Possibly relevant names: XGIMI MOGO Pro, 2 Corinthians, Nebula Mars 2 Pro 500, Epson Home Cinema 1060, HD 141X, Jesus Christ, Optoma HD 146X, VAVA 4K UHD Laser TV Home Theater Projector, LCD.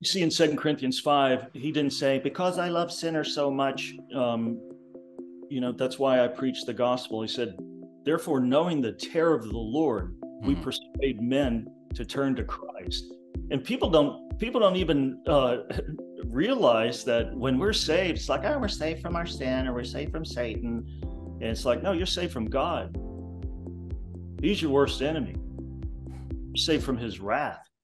You see in 2 Corinthians 5, he didn't say, because I love sinners so much, that's why I preach the gospel. He said, therefore, knowing the terror of the Lord, we persuade men to turn to Christ. And people don't even realize that when we're saved, it's like, oh, we're saved from our sin, or we're saved from Satan. And it's like, no, you're saved from God. He's your worst enemy. You're saved from his wrath.